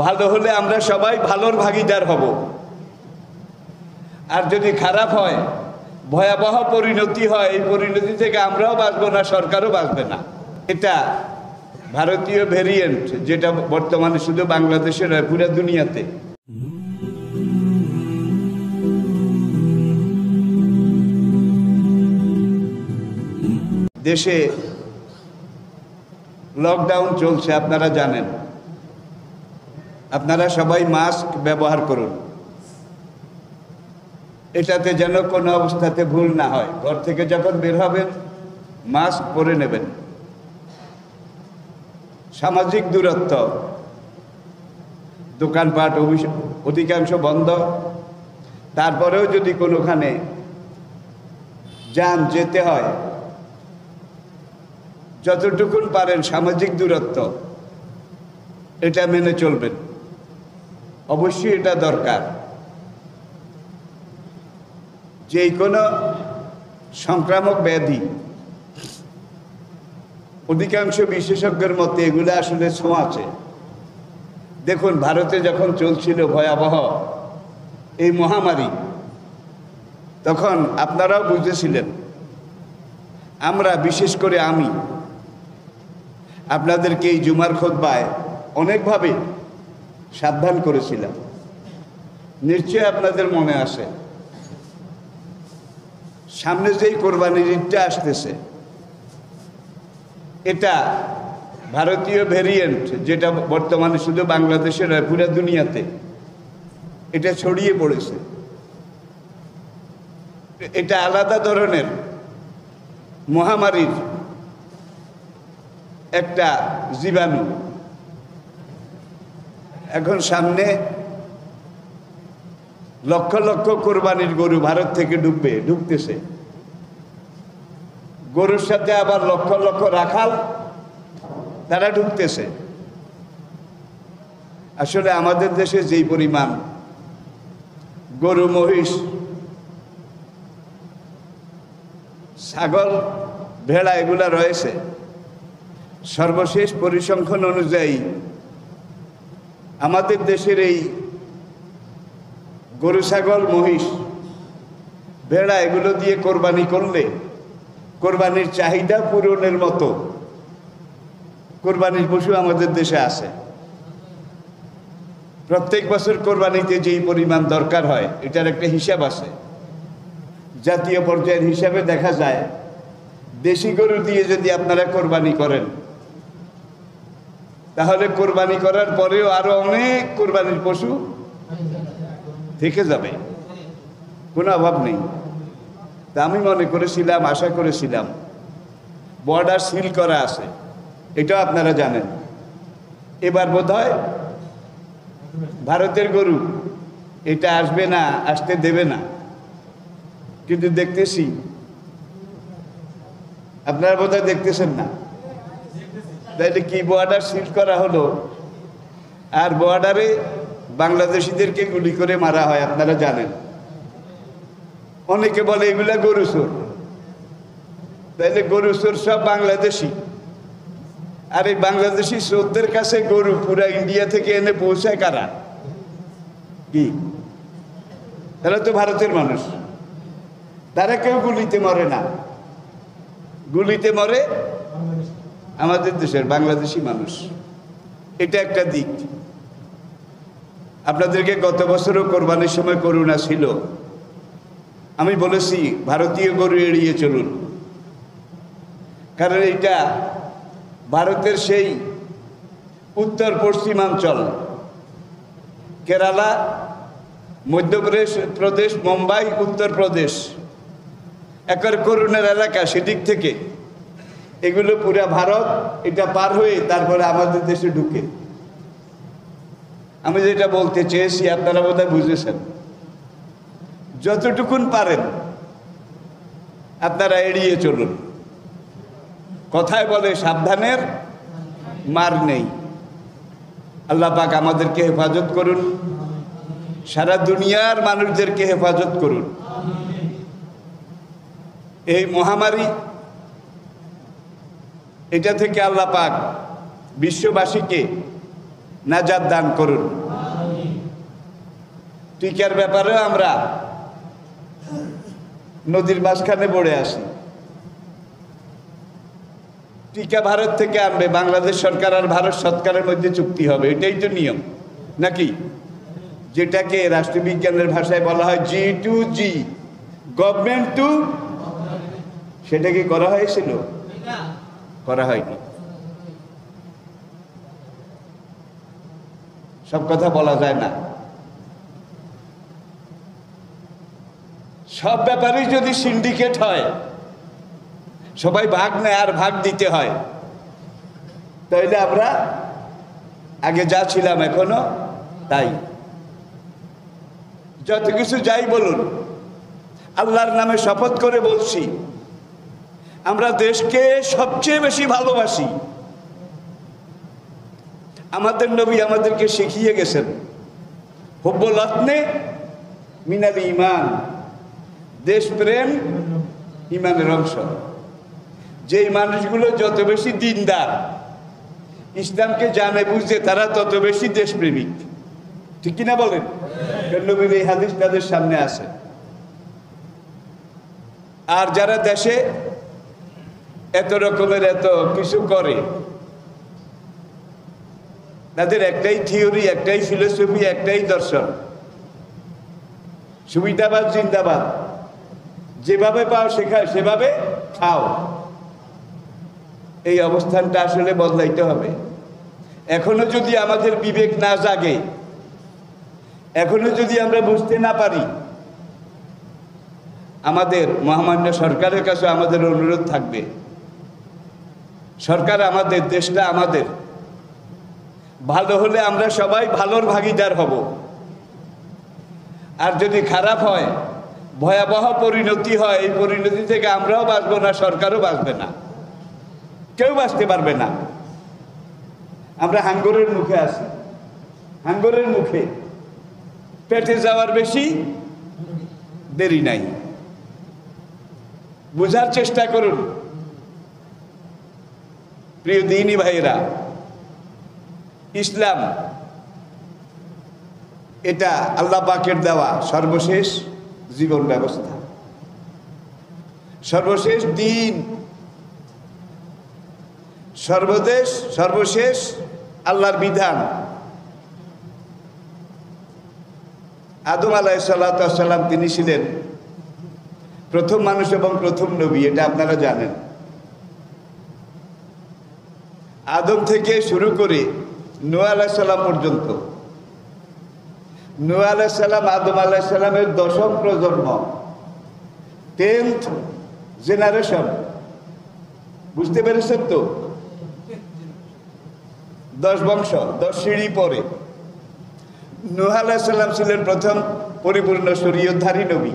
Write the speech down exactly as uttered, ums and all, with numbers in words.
ভালো হলে আমরা সবাই ভালোর ভাগীদার হব, আর যদি খারাপ হয় ভয়াবহ পরিণতি হয় এই পরিণতি থেকে আমরাও বাঁচব না, সরকারও বাঁচবে না। এটা ভারতীয় ভেরিয়েন্ট যেটা বর্তমানে শুধু বাংলাদেশে নয় পুরো দুনিয়াতে। দেশে লকডাউন চলছে, আপনারা জানেন, আপনারা সবাই মাস্ক ব্যবহার করুন, এটাতে যেন কোনো অবস্থাতে ভুল না হয়। ঘর থেকে যখন বের হবেন মাস্ক পরে নেবেন। সামাজিক দূরত্ব, দোকানপাট অধিকাংশ বন্ধ, তারপরেও যদি কোনোখানে যান যেতে হয় যতটুকুন পারেন সামাজিক দূরত্ব এটা মেনে চলবেন, অবশ্যই এটা দরকার। যে কোনো সংক্রামক ব্যাধি অধিকাংশ বিশেষজ্ঞের মতে এগুলো আসলে ছোঁয়াচে। দেখুন ভারতে যখন চলছিল ভয়াবহ এই মহামারী তখন আপনারাও বুঝেছিলেন, আমরা বিশেষ করে আমি আপনাদেরকে এই জুমার খুতবায় অনেকভাবে সাবধান করেছিলাম, নিশ্চয়ই আপনাদের মনে আছে। সামনে যেই কোরবানির ঈদটা আসতেছে এটা ভারতীয় ভেরিয়েন্ট যেটা বর্তমানে শুধু বাংলাদেশে নয় পুরো দুনিয়াতে এটা ছড়িয়ে পড়েছে। এটা আলাদা ধরনের মহামারীর একটা জীবাণু। এখন সামনে লক্ষ লক্ষ কোরবানির গরু ভারত থেকে ঢুকবে, ঢুকতেছে। গরুর সাথে আবার লক্ষ লক্ষ রাখাল তারা ঢুকতেছে। আসলে আমাদের দেশে যেই পরিমাণ গরু, মহিষ, ছাগল, ভেড়া এগুলা রয়েছে, সর্বশেষ পরিসংখ্যান অনুযায়ী আমাদের দেশের এই গরু, ছাগল, মহিষ, ভেড়া এগুলো দিয়ে কোরবানি করলে কোরবানির চাহিদা পূরণের মতো কোরবানির পশু আমাদের দেশে আছে। প্রত্যেক বছর কোরবানিতে যেই পরিমাণ দরকার হয় এটার একটা হিসাব আছে। জাতীয় পর্যায়ের হিসাবে দেখা যায় দেশি গরু দিয়ে যদি আপনারা কোরবানি করেন তাহলে কোরবানি করার পরেও আরো অনেক কোরবানির পশু থেকে যাবে, কোনো অভাব নেই। তা আমি মনে করেছিলাম, আশা করেছিলাম। বর্ডার সিল করা আছে, এটা আপনারা জানেন। এবার বোধহয় ভারতের গরু এটা আসবে না, আসতে দেবে না, কিন্তু দেখতেছি আপনারা বোধহয় দেখতেছেন না। তাইলে কি বর্ডার সিল করা হলো, আর বর্ডারে বাংলাদেশিদেরকে গুলি করে মারা হয়, আপনারা জানেন। অনেকে বলে এগুলা গরু চোর, তাইলে গরু চোর সব বাংলাদেশি। আর এই বাংলাদেশি চোরদের কাছে গরু পুরা ইন্ডিয়া থেকে এনে পৌঁছায় কারা? কি তারা তো ভারতের মানুষ, তারা কেউ গুলিতে মরে না, গুলিতে মরে আমাদের দেশের বাংলাদেশি মানুষ। এটা একটা দিক। আপনাদেরকে গত বছরও কোরবানির সময় করুণা ছিল, আমি বলেছি ভারতীয় গরু এড়িয়ে চলুন, কারণ এটা ভারতের সেই উত্তর পশ্চিমাঞ্চল, কেরালা, মধ্যপ্রদেশ প্রদেশ, মুম্বাই, উত্তরপ্রদেশ, একবার করুণার এলাকা। সেদিক থেকে এগুলো পুরা ভারত এটা পার হয়ে তারপরে আমাদের দেশে ঢুকে। আমি যেটা বলতে চেয়েছি আপনারা বোধহয় বুঝেছেন। যতটুকুন পারেন আপনারা এড়িয়ে চলুন। কথায় বলে সাবধানের মার নেই। আল্লাহ পাক আমাদেরকে হেফাজত করুন, সারা দুনিয়ার মানুষদেরকে হেফাজত করুন। এই মহামারী এটা থেকে আল্লাহ পাক বিশ্ববাসীকে নাজাত দান করুন। টিকার ব্যাপারেও আমরা নদীর মাঝখানে পড়ে আসি। টিকা ভারত থেকে আনবে, বাংলাদেশ সরকার আর ভারত সরকারের মধ্যে চুক্তি হবে, এটাই তো নিয়ম নাকি? যেটাকে রাষ্ট্রবিজ্ঞানের ভাষায় বলা হয় G to G, government to, সেটা কি করা হয়েছিল? করা হয়নি। সব কথা বলা যায় না। সব ব্যাপারেই যদি সিন্ডিকেট হয়, সবাই ভাগ নেয় আর ভাগ দিতে হয়, তাইলে আমরা আগে যা ছিলাম এখনো তাই। যত কিছু যাই বলুন, আল্লাহর নামে শপথ করে বলছি, আমরা দেশকে সবচেয়ে বেশি ভালোবাসি। আমাদের নবী আমাদেরকে শিখিয়ে গেছেন হুব্বুল ওয়াতনি মিনাল ইমান, দেশপ্রেম ইমানের অংশ। যে মানুষগুলো যত বেশি দিনদার, ইসলামকে জানে বুঝে, তারা তত বেশি দেশপ্রেমিক, ঠিক কিনা বলেন? নবীর এই হাদিস তাদের সামনে আছে। আর যারা দেশে এত রকমের এত কিছু করে, তাদের একটাই থিওরি, একটাই ফিলোসফি, একটাই দর্শন, সুবিধাবাদ জিন্দাবাদ, যেভাবে পাও শেখায় সেভাবে খাও। এই অবস্থানটা আসলে বদলাইতে হবে। এখনো যদি আমাদের বিবেক না জাগে, এখনো যদি আমরা বুঝতে না পারি, আমাদের মহামান্য সরকারের কাছে আমাদের অনুরোধ থাকবে, সরকার আমাদের, দেশটা আমাদের, ভালো হলে আমরা সবাই ভালোর ভাগিদার হব, আর যদি খারাপ হয়, ভয়াবহ পরিণতি হয়, এই পরিণতি থেকে আমরাও বাঁচবো না, সরকারও বাঁচবে না, কেউ বাঁচতে পারবে না। আমরা হাঙ্গরের মুখে আছি, হাঙ্গরের মুখে, পেটে যাওয়ার বেশি দেরি নাই। বুঝার চেষ্টা করুন প্রিয় দ্বীনী ভাইয়েরা, ইসলাম এটা আল্লাহ পাকের দেওয়া সর্বশেষ জীবন ব্যবস্থা, সর্বশেষ দিন, সর্বদেশ, সর্বশেষ আল্লাহর বিধান। আদম আলাইহিস সালাতু ওয়াস সালাম তিনি ছিলেন প্রথম মানুষ এবং প্রথম নবী, এটা আপনারা জানেন। আদম থেকে শুরু করে নূহ আলাইহিস সালাম পর্যন্ত, নূহ আলাইহিস সালাম আদম আলাইহিস সালামের দশম প্রজন্ম, টেন্থ জেনারেশন, বুঝতে পেরেছেন তো? দশ বংশ, দশ সিঁড়ি পরে। নূহ আলাইহিস সালাম ছিলেন প্রথম পরিপূর্ণ শরীয়তধারী নবী।